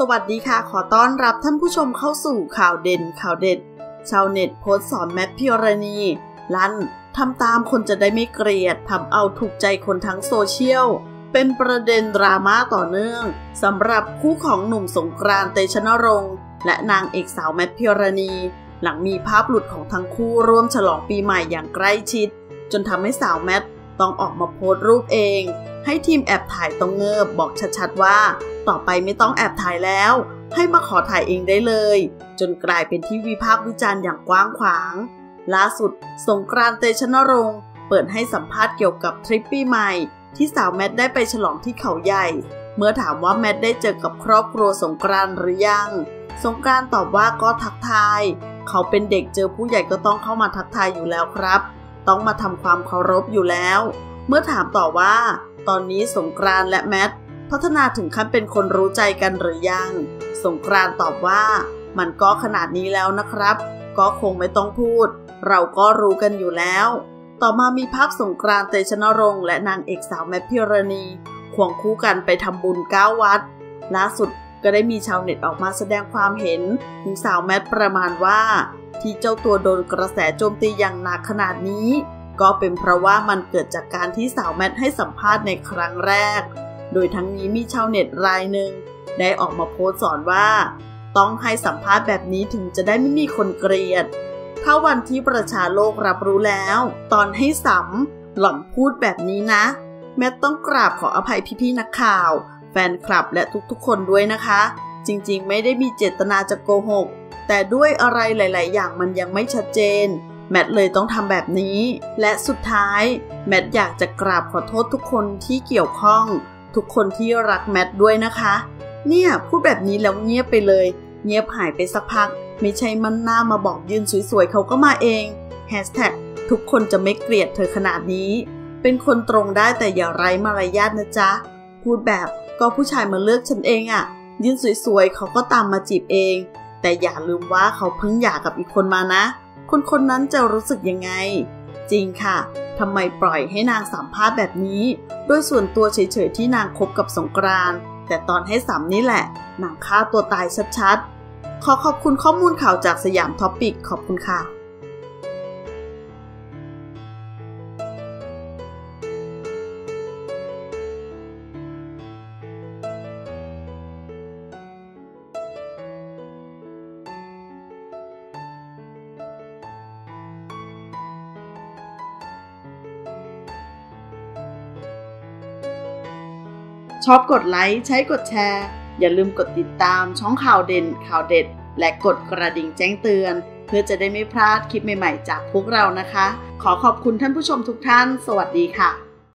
สวัสดีค่ะขอต้อนรับท่านผู้ชมเข้าสู่ข่าวเด่นข่าวเด็ดชาวเน็ตโพสสอนแมทพิรณีลั่นทำตามคนจะได้ไม่เกลียดทำเอาถูกใจคนทั้งโซเชียลเป็นประเด็นดราม่าต่อเนื่องสำหรับคู่ของหนุ่มสงกรานต์ เตชะนรงค์และนางเอกสาวแมทพิรณีหลังมีภาพหลุดของทั้งคู่ร่วมฉลองปีใหม่อย่างใกล้ชิดจนทำให้สาวแมทต้องออกมาโพสต์รูปเองให้ทีมแอบถ่ายต้องเงิบบอกชัดๆว่าต่อไปไม่ต้องแอบถ่ายแล้วให้มาขอถ่ายเองได้เลยจนกลายเป็นที่วิพากษ์วิจารณ์อย่างกว้างขวางล่าสุดสงกรานต์ เตชะนรงค์เปิดให้สัมภาษณ์เกี่ยวกับทริปปีใหม่ที่สาวแมทได้ไปฉลองที่เขาใหญ่เมื่อถามว่าแมทได้เจอกับครอบครัวสงกรานต์หรือยังสงกรานต์ตอบว่าก็ทักทายเขาเป็นเด็กเจอผู้ใหญ่ก็ต้องเข้ามาทักทายอยู่แล้วครับต้องมาทำความเคารพอยู่แล้วเมื่อถามต่อว่าตอนนี้สงกรานต์และแมทพัฒนาถึงขั้นเป็นคนรู้ใจกันหรือยังสงกรานต์ตอบว่ามันก็ขนาดนี้แล้วนะครับก็คงไม่ต้องพูดเราก็รู้กันอยู่แล้วต่อมามีภาพสงกรานต์ เตชะนรงค์และนางเอกสาวแมทพิรณีควงคู่กันไปทำบุญ9วัดล่าสุดก็ได้มีชาวเน็ตออกมาแสดงความเห็นถึงสาวแมทประมาณว่าที่เจ้าตัวโดนกระแสโจมตีอย่างหนักขนาดนี้ก็เป็นเพราะว่ามันเกิดจากการที่สาวแมทให้สัมภาษณ์ในครั้งแรกโดยทั้งนี้มีชาวเน็ตรายหนึ่งได้ออกมาโพสต์สอนว่าต้องให้สัมภาษณ์แบบนี้ถึงจะได้ไม่มีคนเกลียดถ้าวันที่ประชาโลกรับรู้แล้วตอนให้สัมหล่อนพูดแบบนี้นะแมทต้องกราบขออภัยพี่ๆนักข่าวแฟนคลับและทุกๆคนด้วยนะคะจริงๆไม่ได้มีเจตนาจะโกหกแต่ด้วยอะไรหลายๆอย่างมันยังไม่ชัดเจนแมทเลยต้องทำแบบนี้และสุดท้ายแมทอยากจะกราบขอโทษทุกคนที่เกี่ยวข้องทุกคนที่รักแมทด้วยนะคะเนี่ยพูดแบบนี้แล้วเงียบไปเลยเงียบหายไปสักพักไม่ใช่มันหน้ามาบอกยืนสวยๆเขาก็มาเองแฮชแท็กทุกคนจะไม่เกลียดเธอขนาดนี้เป็นคนตรงได้แต่อย่าไร้มารยาทนะจ๊ะพูดแบบก็ผู้ชายมาเลือกฉันเองอ่ะยืนสวยๆเขาก็ตามมาจีบเองแต่อย่าลืมว่าเขาเพิ่งหย่ากับอีกคนมานะคนนั้นจะรู้สึกยังไงจริงค่ะทำไมปล่อยให้นางสัมภาษณ์แบบนี้โดยส่วนตัวเฉยๆที่นางคบกับสงกรานต์แต่ตอนให้สัมนี่แหละนางฆ่าตัวตายชัดๆขอขอบคุณข้อมูลข่าวจากสยามท็อปปิกขอบคุณค่ะชอบกดไลค์ใช้กดแชร์อย่าลืมกดติดตามช่องข่าวเด่นข่าวเด็ดและกดกระดิ่งแจ้งเตือนเพื่อจะได้ไม่พลาดคลิปใหม่ๆจากพวกเรานะคะขอขอบคุณท่านผู้ชมทุกท่านสวัสดีค่ะ